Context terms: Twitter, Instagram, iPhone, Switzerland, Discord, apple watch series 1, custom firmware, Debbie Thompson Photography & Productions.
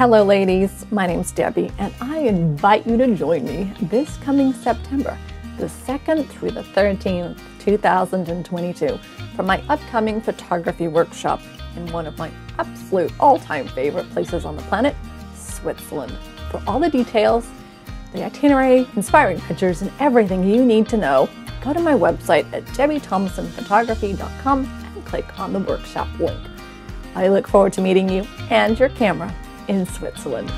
Hello ladies, my name's Debbie and I invite you to join me this coming September, the 2nd through the 13th, 2022 for my upcoming photography workshop in one of my absolute all-time favorite places on the planet, Switzerland. For all the details, the itinerary, inspiring pictures, and everything you need to know, go to my website at debbiethompsonphotography.com and click on the workshop link. I look forward to meeting you and your camera in Switzerland.